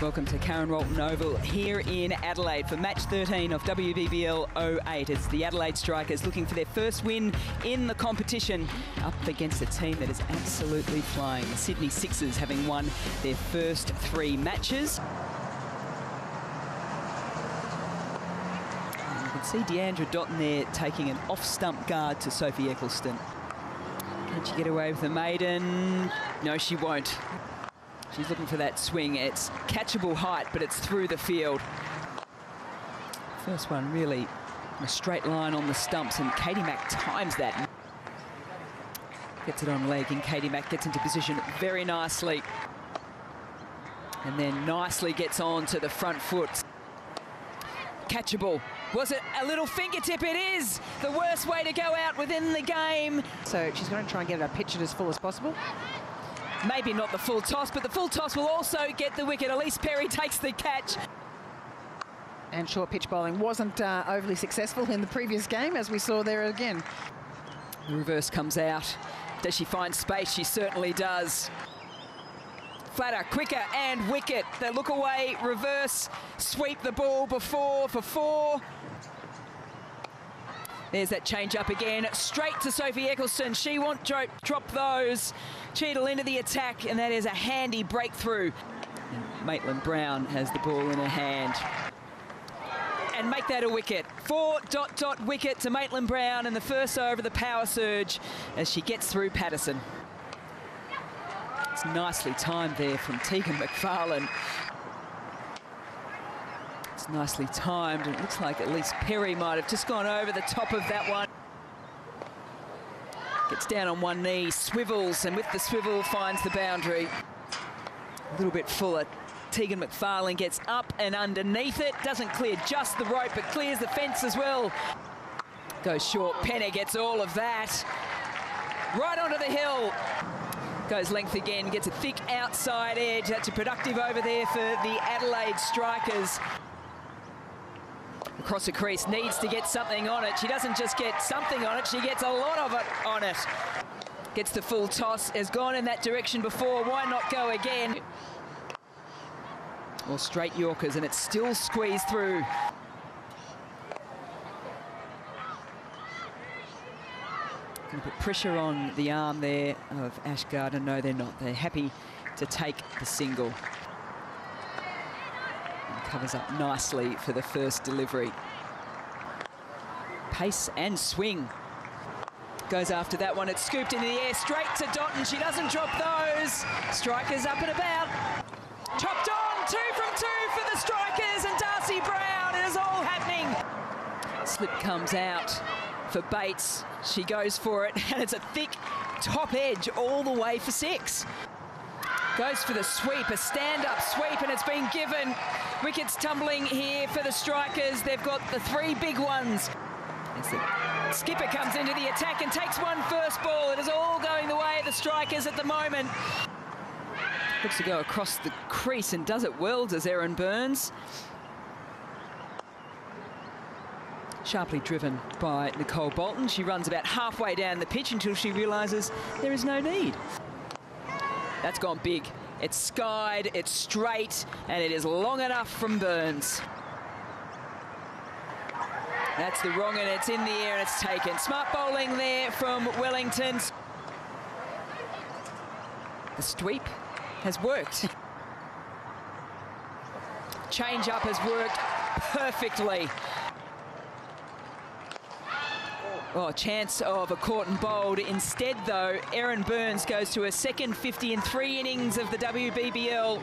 Welcome to Karen Rolton Oval here in Adelaide for match 13 of WBBL 08. It's the Adelaide Strikers looking for their first win in the competition, up against a team that is absolutely flying. The Sydney Sixers having won their first three matches. And you can see Deandra Dottin there taking an off-stump guard to Sophie Ecclestone. Can she get away with the maiden? No, she won't. She's looking for that swing. It's catchable height, but it's through the field. First one really a straight line on the stumps, and Katie Mack times that. Gets it on leg, and Katie Mack gets into position very nicely. And then nicely gets on to the front foot. Catchable. Was it a little fingertip? It is the worst way to go out within the game. So she's going to try and get her pitch as full as possible. Maybe not the full toss, but the full toss will also get the wicket. Elise Perry takes the catch. And short pitch bowling wasn't overly successful in the previous game, as we saw there again. The reverse comes out. Does she find space? She certainly does. Flatter, quicker, and wicket. They look away, reverse, sweep the ball before for four. There's that change up again, straight to Sophie Ecclestone. She won't drop those. Cheadle into the attack, and that is a handy breakthrough. Maitland-Brown has the ball in her hand. And make that a wicket. Four ... wicket to Maitland-Brown in the first over, the power surge as she gets through Patterson. It's nicely timed there from Tegan McFarlane. It's nicely timed. It looks like at least Perry might have just gone over the top of that one. Gets down on one knee, swivels, and with the swivel finds the boundary. A little bit fuller. Tegan McFarlane gets up and underneath it. Doesn't clear just the rope, but clears the fence as well. Goes short. Penner gets all of that. Right onto the hill. Goes length again. Gets a thick outside edge. That's a productive over there for the Adelaide Strikers. Across the crease, needs to get something on it. She doesn't just get something on it, she gets a lot of it on it. Gets the full toss, has gone in that direction before, why not go again? Well, straight Yorkers, and it's still squeezed through. Going to put pressure on the arm there of Ash Gardner. No, they're not. They're happy to take the single. Covers up nicely for the first delivery. Pace and swing. Goes after that one. It's scooped into the air, straight to Dottin. She doesn't drop those. Strikers up and about. Chopped on, 2 from 2 for the Strikers, and Darcy Brown. It is all happening. Slip comes out for Bates. She goes for it, and it's a thick top edge all the way for 6. Goes for the sweep, a stand-up sweep, and it's been given. Wickets tumbling here for the Strikers. They've got the 3 big ones. Skipper comes into the attack and takes one first ball. It is all going the way of the Strikers at the moment. Looks to go across the crease, and does it well, does Erin Burns. Sharply driven by Nicole Bolton. She runs about halfway down the pitch until she realises there is no need. That's gone big. It's skied, it's straight, and it is long enough from Burns. That's the wrong, and it's in the air, and it's taken. Smart bowling there from Wellington. The sweep has worked. Change up has worked perfectly. Oh, chance of a caught and bowled. Instead, though, Erin Burns goes to her second 50 in 3 innings of the WBBL.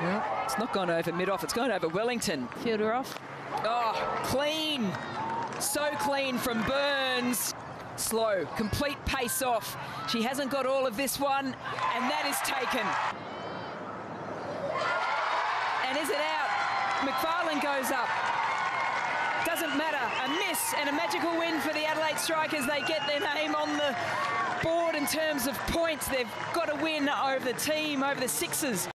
Well, it's not gone over mid-off. It's gone over Wellington. Fielder off. Oh, clean. So clean from Burns. Slow, complete pace off. She hasn't got all of this one, and that is taken. And is it out? McFarlane goes up. Doesn't matter. A miss and a magical win for the Adelaide Strikers. They get their name on the board in terms of points. They've got a win over the team, over the Sixers.